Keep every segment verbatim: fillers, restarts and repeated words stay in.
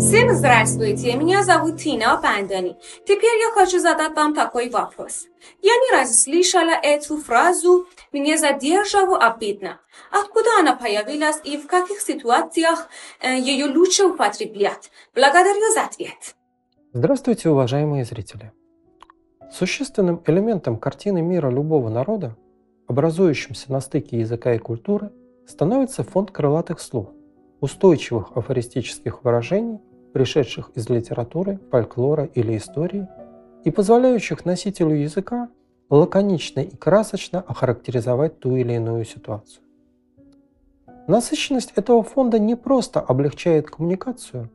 Всем здравствуйте, меня зовут Тина Пандани. Теперь я хочу задать вам такой вопрос. Я не раз слышала эту фразу «мне задержало обидно». Откуда она появилась и в каких ситуациях ее лучше употреблять? Благодарю за ответ. Здравствуйте, уважаемые зрители. Существенным элементом картины мира любого народа, образующимся на стыке языка и культуры, становится фонд крылатых слов, устойчивых афористических выражений, пришедших из литературы, фольклора или истории, и позволяющих носителю языка лаконично и красочно охарактеризовать ту или иную ситуацию. Насыщенность этого фонда не просто облегчает коммуникацию,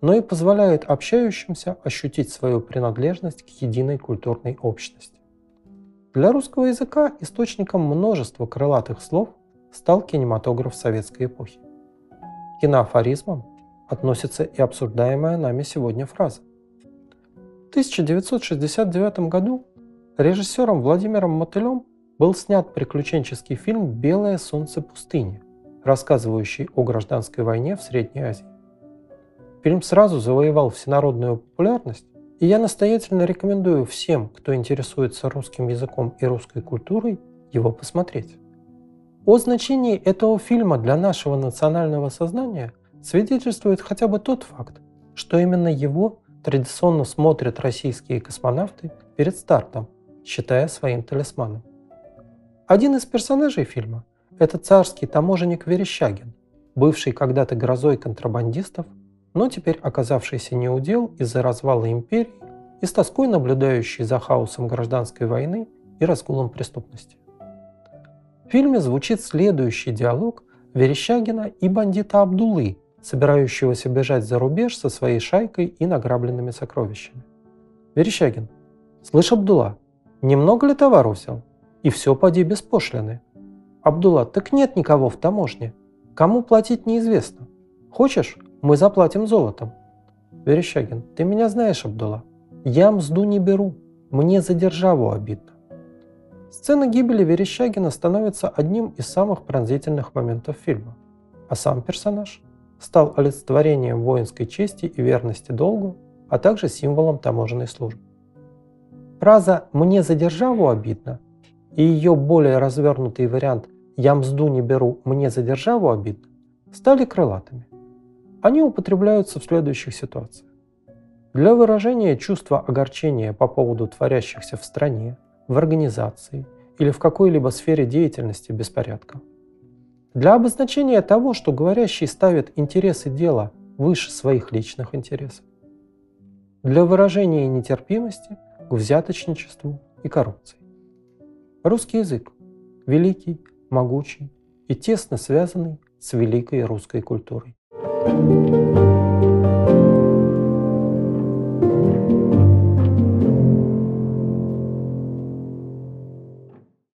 но и позволяет общающимся ощутить свою принадлежность к единой культурной общности. Для русского языка источником множества крылатых слов стал кинематограф советской эпохи. К киноафоризмам относится и обсуждаемая нами сегодня фраза. В тысяча девятьсот шестьдесят девятом году режиссером Владимиром Мотылем был снят приключенческий фильм «Белое солнце пустыни», рассказывающий о гражданской войне в Средней Азии. Фильм сразу завоевал всенародную популярность, и я настоятельно рекомендую всем, кто интересуется русским языком и русской культурой, его посмотреть. О значении этого фильма для нашего национального сознания свидетельствует хотя бы тот факт, что именно его традиционно смотрят российские космонавты перед стартом, считая своим талисманом. Один из персонажей фильма – это царский таможенник Верещагин, бывший когда-то грозой контрабандистов, но теперь оказавшийся неудел из-за развала империи и с тоской наблюдающий за хаосом гражданской войны и разгулом преступности. В фильме звучит следующий диалог Верещагина и бандита Абдулы, собирающегося бежать за рубеж со своей шайкой и награбленными сокровищами. Верещагин: «Слышь, Абдула, немного ли товара взял? И все поди без пошлины». Абдула: «Так нет никого в таможне. Кому платить неизвестно. Хочешь, мы заплатим золотом». Верещагин: «Ты меня знаешь, Абдула. Я мзду не беру. Мне за державу обидно». Сцена гибели Верещагина становится одним из самых пронзительных моментов фильма, а сам персонаж стал олицетворением воинской чести и верности долгу, а также символом таможенной службы. Фраза «мне за державу обидно» и ее более развернутый вариант «я мзду не беру, мне за державу обидно» стали крылатыми. Они употребляются в следующих ситуациях: для выражения чувства огорчения по поводу творящихся в стране, в организации или в какой-либо сфере деятельности беспорядка, для обозначения того, что говорящий ставит интересы дела выше своих личных интересов, для выражения нетерпимости к взяточничеству и коррупции. Русский язык – великий, могучий и тесно связанный с великой русской культурой.